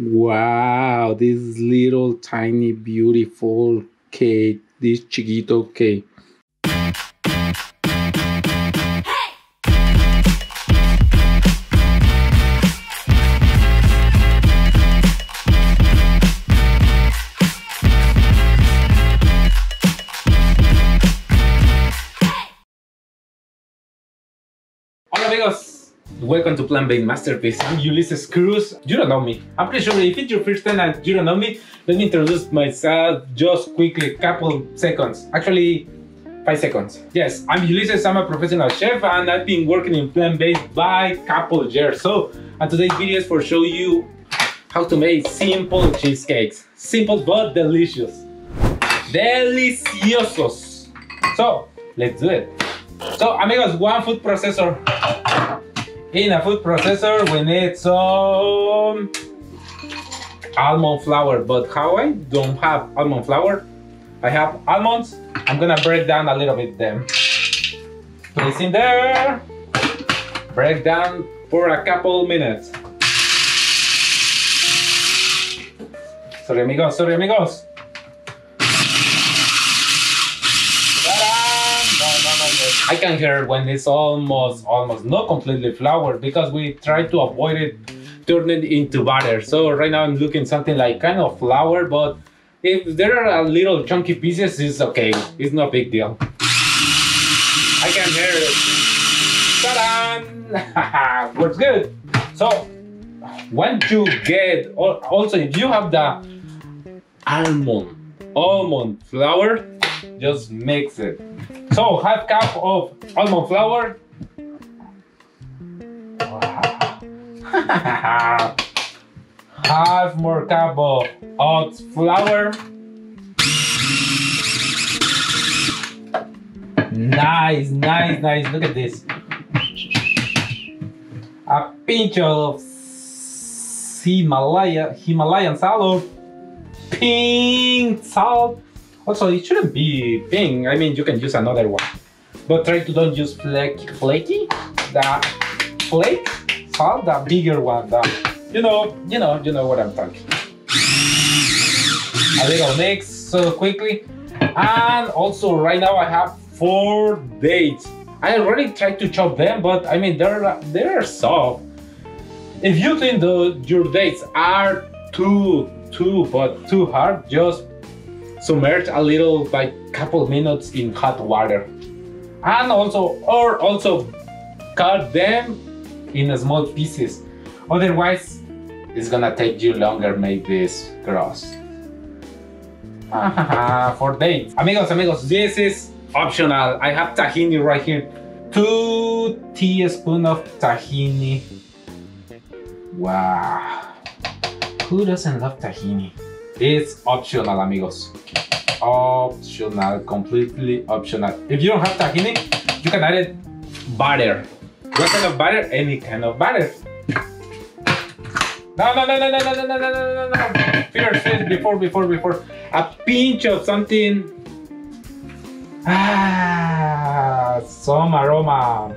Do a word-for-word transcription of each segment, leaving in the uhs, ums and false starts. Wow, this little tiny beautiful cake, this chiquito cake. Amigos, welcome to Plant Based Masterpiece. I'm Ulysses Cruz. You don't know me. I'm pretty sure if it's your first time and you don't know me, let me introduce myself just quickly, couple seconds. Actually, five seconds. Yes, I'm Ulysses. I'm a professional chef and I've been working in plant based by couple years. So, and today's video is for show you how to make simple cheesecakes. Simple but delicious. Deliciosos. So, let's do it. So, amigos, one food processor. In a food processor, we need some almond flour, but how I don't have almond flour, I have almonds. I'm gonna break down a little bit them. Place in there, break down for a couple minutes. Sorry, amigos, sorry, amigos. I can hear when it's almost, almost not completely floured because we try to avoid it turning into butter. So right now I'm looking something like kind of flour, but if there are a little chunky pieces, it's okay. It's no big deal. I can hear it. Ta-da! Works good. So once you get, also if you have the almond, almond flour, just mix it. So half cup of almond flour. Wow. Half more cup of oat flour. Nice, nice, nice. Look at this. A pinch of Himalaya, Himalayan salt, pink salt. Also, it shouldn't be pink. I mean, you can use another one, but try to don't use flake, flaky, the flake salt, the bigger one. The, you know, you know, you know what I'm talking. A little mix so quickly, and also right now I have four dates. I already tried to chop them, but I mean they're they're soft. If you think the your dates are too too but too hard, just submerge a little by couple minutes in hot water, and also or also cut them in small pieces. Otherwise, it's gonna take you longer make this gross. For dates, amigos, amigos, this is optional. I have tahini right here, two teaspoons of tahini. Wow, who doesn't love tahini? It's optional, amigos. Optional, completely optional. If you don't have tahini, you can add it butter. What kind of butter? Any kind of butter. No, no, no, no, no, no, no, no, no, no. First, first, before, before, before. A pinch of something. Ah, some aroma.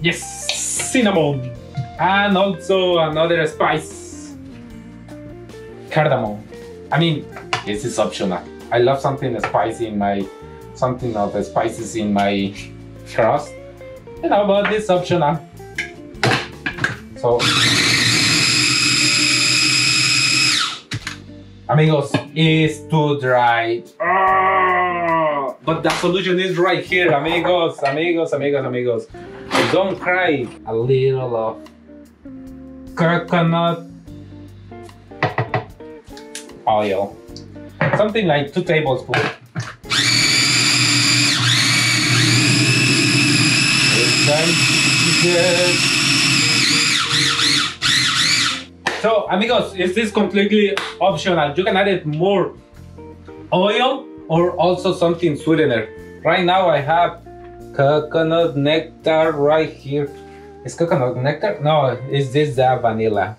Yes, cinnamon. And also another spice. Cardamom. I mean, this is optional. I love something spicy in my, something of the spices in my crust. You know, but it's optional. So, amigos, it's too dry. Oh, but the solution is right here, amigos, amigos, amigos, amigos. So don't cry. A little of coconut oil, something like two tablespoons. So, amigos, is this completely optional? You can add it more oil or also something sweetener. Right now, I have coconut nectar right here. Is coconut nectar? No, is this the vanilla?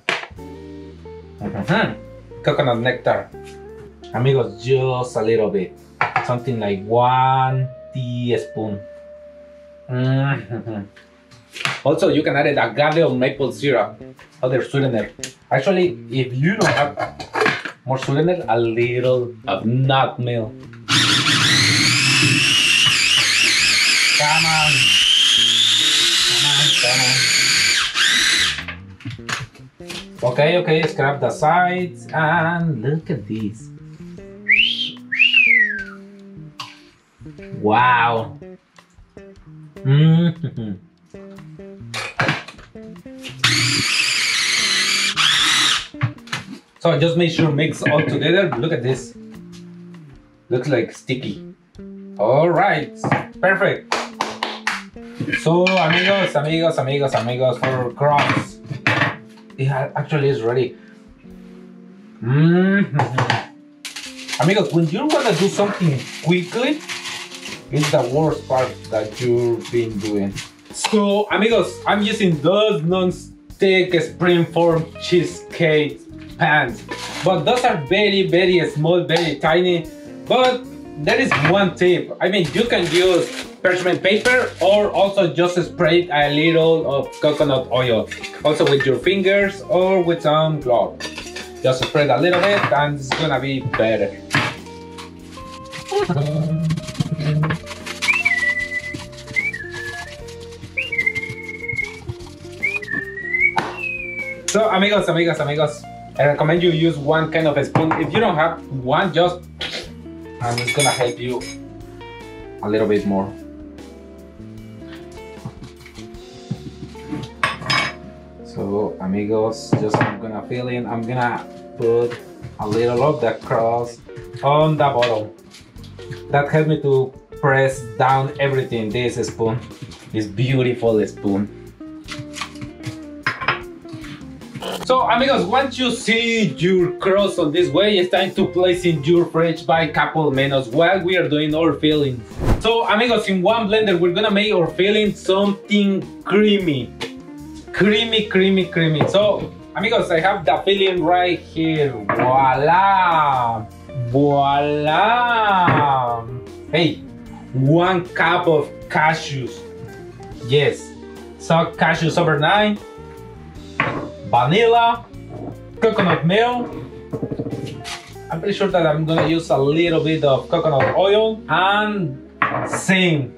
Mm-hmm. Coconut nectar. Amigos, just a little bit. Something like one teaspoon. Mm-hmm. Also, you can add agave or maple syrup, other sweetener. Actually, if you don't have more sweetener, a little of nut milk. Come on. Come on, come on. Okay, okay, scrap the sides and look at this. Wow. Mm-hmm. So just make sure mix all together. Look at this. Looks like sticky. All right, perfect. So amigos, amigos, amigos, amigos, for crumbs. It actually is ready. Mm-hmm. Amigos, when you want to do something quickly, it's the worst part that you've been doing. So amigos, I'm using those non-stick springform cheesecake pans, but those are very, very small, very tiny. But there is one tip. I mean, you can use parchment paper or also just spray a little of coconut oil, also with your fingers or with some glove. Just spread a little bit and it's gonna be better. So amigos, amigos, amigos, I recommend you use one kind of a spoon. If you don't have one, just, I'm just gonna help you a little bit more. So amigos, just I'm gonna fill in, I'm gonna put a little of the crust on the bottom. That helped me to press down everything. This spoon, this beautiful spoon. So amigos, once you see your crust on this way, it's time to place in your fridge by couple minutes while we are doing our filling. So amigos, in one blender, we're gonna make our filling something creamy. Creamy, creamy, creamy. So amigos, I have the filling right here. Voila, voila. Hey, one cup of cashews. Yes, soak cashews overnight. Vanilla, coconut milk. I'm pretty sure that I'm gonna use a little bit of coconut oil and zinc.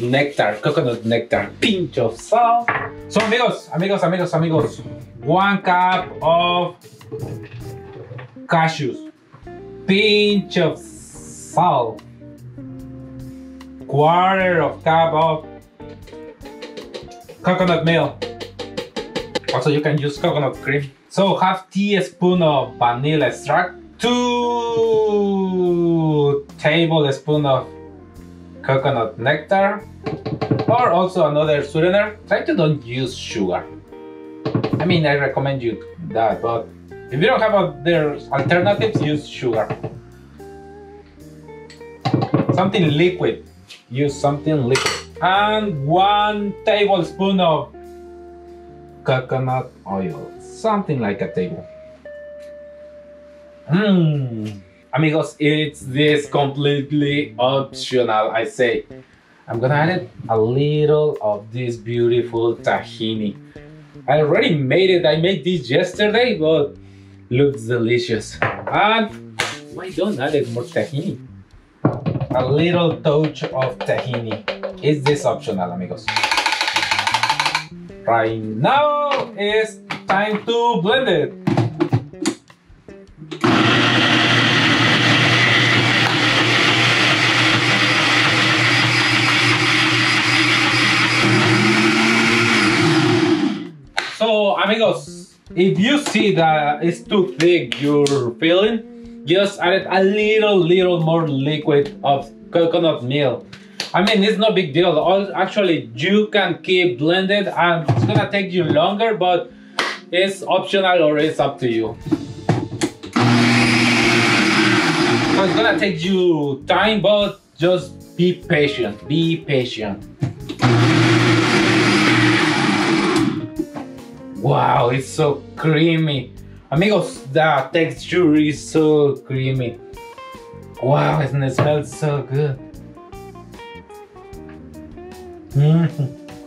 Nectar, coconut nectar, pinch of salt. So amigos, amigos, amigos, amigos, one cup of cashews, pinch of salt, quarter of cup of coconut milk. Also, you can use coconut cream. So, half teaspoon of vanilla extract, two tablespoons of coconut nectar, or also another sweetener. Try to don't use sugar. I mean, I recommend you that, but if you don't have other alternatives, use sugar. Something liquid. Use something liquid. And one tablespoon of coconut oil, something like a table. Mmm. Amigos, it's this completely optional, I say. I'm gonna add a little of this beautiful tahini. I already made it, I made this yesterday, but looks delicious. And why don't I add more tahini? A little touch of tahini. It's this optional, amigos. Right now, it's time to blend it. So, amigos, if you see that it's too thick, your filling, just add a little, little more liquid of coconut milk. I mean, it's no big deal. Actually, you can keep blended and it's gonna take you longer, but it's optional or it's up to you. So it's gonna take you time, but just be patient, be patient. Wow, it's so creamy. Amigos, the texture is so creamy. Wow, it smells so good. Mm-hmm.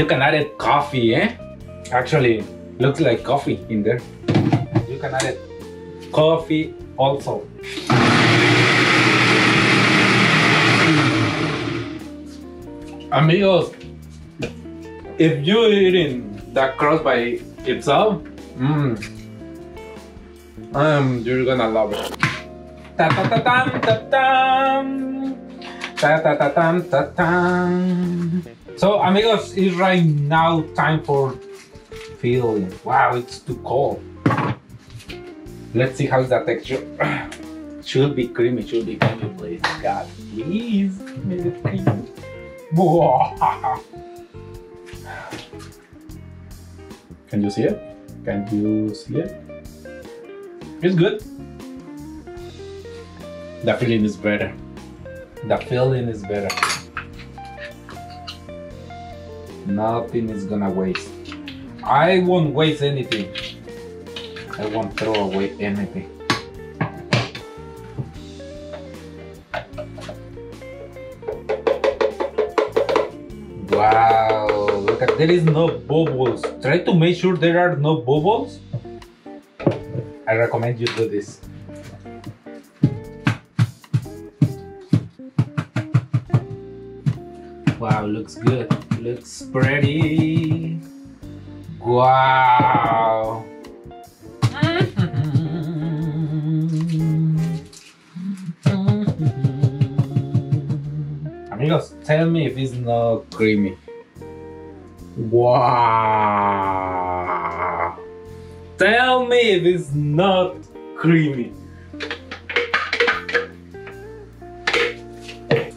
You can add it coffee, eh? Actually, looks like coffee in there. You can add it coffee also. Amigos, if you eating that crust by itself, mmm, um, you're gonna love it. Ta ta ta tam ta tam, ta ta ta tam ta tam. So, amigos, it's right now time for filling. Wow, it's too cold. Let's see how's that texture. Should be creamy. Should be creamy, please. God, please make it creamy. Whoa. Can you see it? Can you see it? It's good. The feeling is better. The feeling is better. Nothing is gonna waste. I won't waste anything. I won't throw away anything. Wow, look at, there is no bubbles. Try to make sure there are no bubbles. I recommend you do this. Wow, looks good. Looks pretty. Wow. Amigos, tell me if it's not creamy. Wow! Tell me if it's not creamy.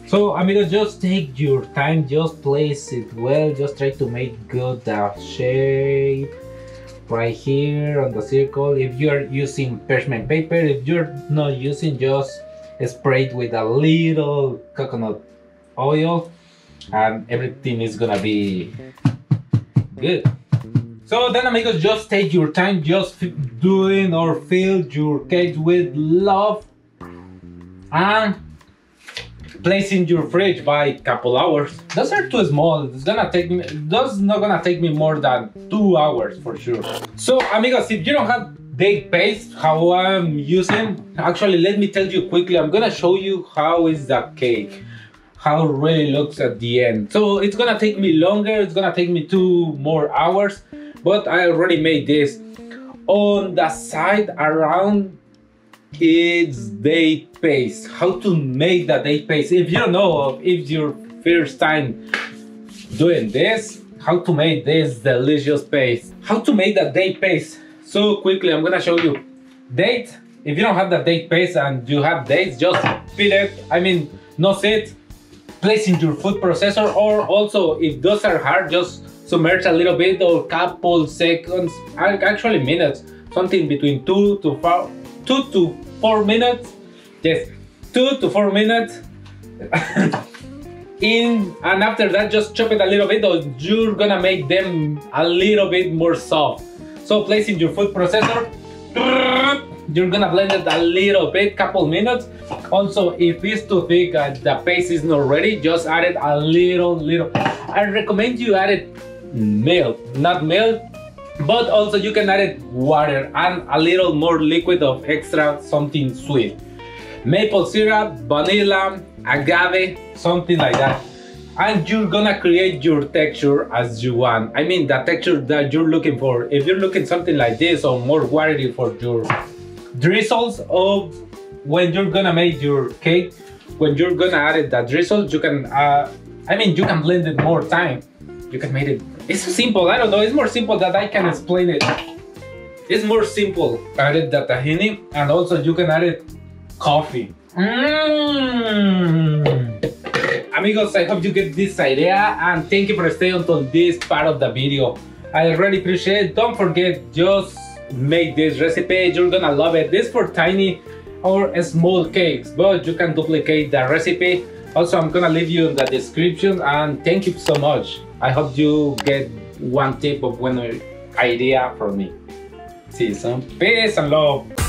So, amigos, just take your time, just place it well, just try to make good that shape right here on the circle. If you're using parchment paper, if you're not using, just spray it with a little coconut oil and everything is gonna be good. So then, amigos, just take your time, just doing or fill your cake with love and place in your fridge by a couple hours. Those are too small. It's gonna take me, those not gonna take me more than two hours for sure. So, amigos, if you don't have baked paste, how I'm using, actually, let me tell you quickly. I'm gonna show you how is the cake, how it really looks at the end. So it's gonna take me longer, it's gonna take me two more hours, but I already made this. On the side around, it's date paste. How to make the date paste? If you don't know, if your first time doing this, how to make this delicious paste. How to make the date paste? So quickly, I'm gonna show you. Date, if you don't have the date paste and you have dates, just peel it, I mean, nuss it, place in your food processor, or also if those are hard, just submerge a little bit or couple seconds, actually minutes, something between two to four, two to four minutes. Yes, two to four minutes. In and after that, just chop it a little bit, or you're gonna make them a little bit more soft. So place in your food processor. You're gonna blend it a little bit, couple minutes. Also, if it's too thick and the paste is not ready, just add it a little, little. I recommend you add it milk, not milk, but also you can add it water and a little more liquid of extra something sweet. Maple syrup, vanilla, agave, something like that. And you're gonna create your texture as you want. I mean, the texture that you're looking for. If you're looking something like this or more watery for your drizzles, of when you're gonna make your cake, when you're gonna add it the drizzles, you can uh I mean, you can blend it more time, you can make it. It's so simple. I don't know, it's more simple that I can explain it. It's more simple. Added the tahini, and also you can add it coffee. mm. Amigos, I hope you get this idea, and thank you for staying until this part of the video. I really appreciate it. Don't forget, just make this recipe, you're gonna love it. This for tiny or small cakes, but you can duplicate the recipe. Also, I'm gonna leave you in the description, and thank you so much. I hope you get one tip of one idea from me. See you soon. Peace and love.